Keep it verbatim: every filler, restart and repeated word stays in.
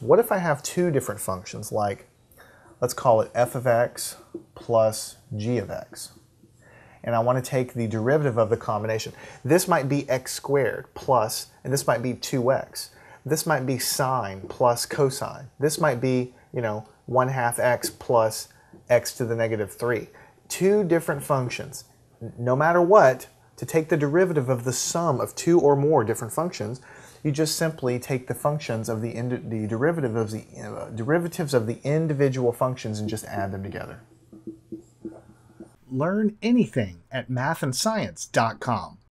What if I have two different functions, like let's call it f of x plus g of x, and I want to take the derivative of the combination. This might be x squared plus, and this might be two x. This might be sine plus cosine. This might be, you know, one half x plus x to the negative three. Two different functions. No matter what, to take the derivative of the sum of two or more different functions, you just simply take the functions of the, ind the, derivative of the uh, derivatives of the individual functions and just add them together. Learn anything at math and science dot com.